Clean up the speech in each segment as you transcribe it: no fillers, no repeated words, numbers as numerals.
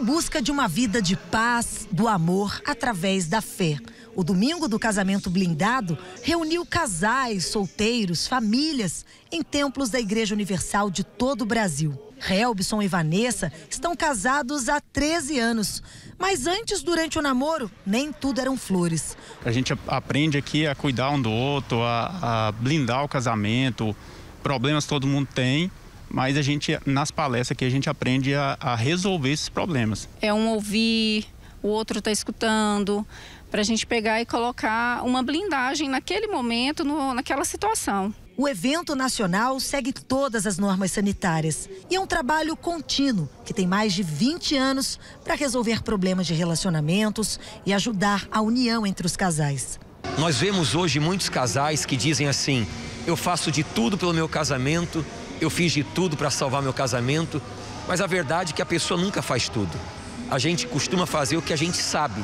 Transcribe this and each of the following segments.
em busca de uma vida de paz, do amor, através da fé. O Domingo do Casamento Blindado reuniu casais, solteiros, famílias em templos da Igreja Universal de todo o Brasil. Hebson e Vanessa estão casados há 13 anos, mas antes, durante o namoro, nem tudo eram flores. A gente aprende aqui a cuidar um do outro, a blindar o casamento, problemas todo mundo tem. Mas a gente, nas palestras aqui, a gente aprende a resolver esses problemas. É um ouvir, o outro está escutando, para a gente pegar e colocar uma blindagem naquele momento, naquela situação. O evento nacional segue todas as normas sanitárias e é um trabalho contínuo, que tem mais de 20 anos, para resolver problemas de relacionamentos e ajudar a união entre os casais. Nós vemos hoje muitos casais que dizem assim, eu faço de tudo pelo meu casamento, eu fiz de tudo para salvar meu casamento, mas a verdade é que a pessoa nunca faz tudo. A gente costuma fazer o que a gente sabe.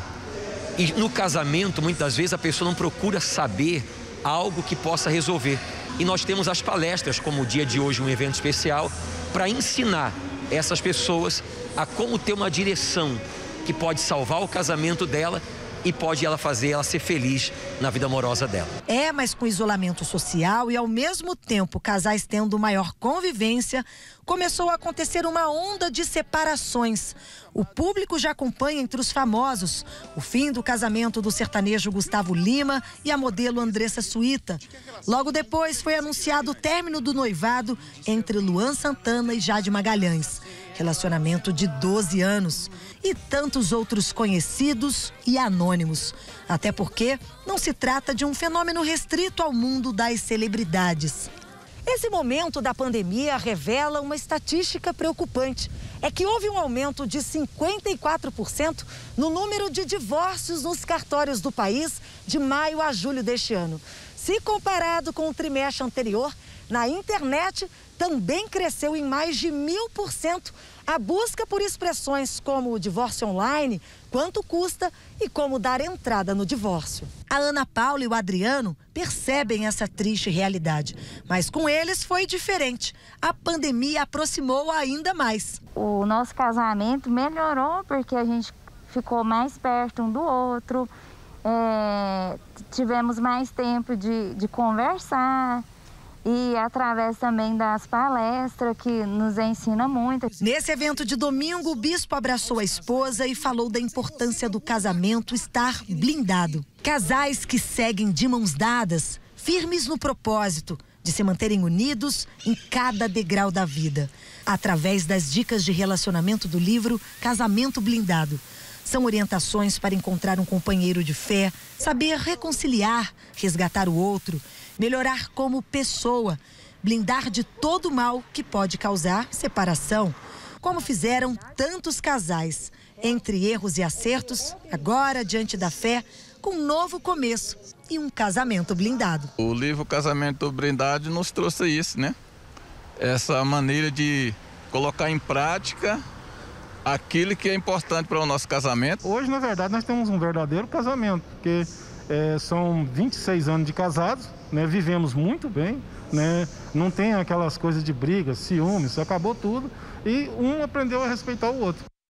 E no casamento, muitas vezes, a pessoa não procura saber algo que possa resolver. E nós temos as palestras, como o dia de hoje, um evento especial, para ensinar essas pessoas a como ter uma direção que pode salvar o casamento dela e pode ela ser feliz na vida amorosa dela. É, mas com isolamento social e ao mesmo tempo casais tendo maior convivência, começou a acontecer uma onda de separações. O público já acompanha entre os famosos o fim do casamento do sertanejo Gustavo Lima e a modelo Andressa Suíta. Logo depois foi anunciado o término do noivado entre Luan Santana e Jade Magalhães. Relacionamento de 12 anos e tantos outros conhecidos e anônimos. Até porque não se trata de um fenômeno restrito ao mundo das celebridades. Esse momento da pandemia revela uma estatística preocupante. É que houve um aumento de 54% no número de divórcios nos cartórios do país de maio a julho deste ano. Se comparado com o trimestre anterior, na internet também cresceu em mais de 1000% a busca por expressões como o divórcio online, quanto custa e como dar entrada no divórcio. A Ana Paula e o Adriano percebem essa triste realidade, mas com eles foi diferente. A pandemia aproximou ainda mais. O nosso casamento melhorou porque a gente ficou mais perto um do outro, tivemos mais tempo de conversar. E através também das palestras, que nos ensina muito. Nesse evento de domingo, o bispo abraçou a esposa e falou da importância do casamento estar blindado. Casais que seguem de mãos dadas, firmes no propósito de se manterem unidos em cada degrau da vida. Através das dicas de relacionamento do livro Casamento Blindado. São orientações para encontrar um companheiro de fé, saber reconciliar, resgatar o outro, melhorar como pessoa, blindar de todo o mal que pode causar separação, como fizeram tantos casais. Entre erros e acertos, agora diante da fé, com um novo começo e um casamento blindado. O livro Casamento Blindado nos trouxe isso, né? Essa maneira de colocar em prática aquilo que é importante para o nosso casamento. Hoje, na verdade, nós temos um verdadeiro casamento, porque são 26 anos de casados, né? Vivemos muito bem, né? Não tem aquelas coisas de brigas, ciúmes, acabou tudo e um aprendeu a respeitar o outro.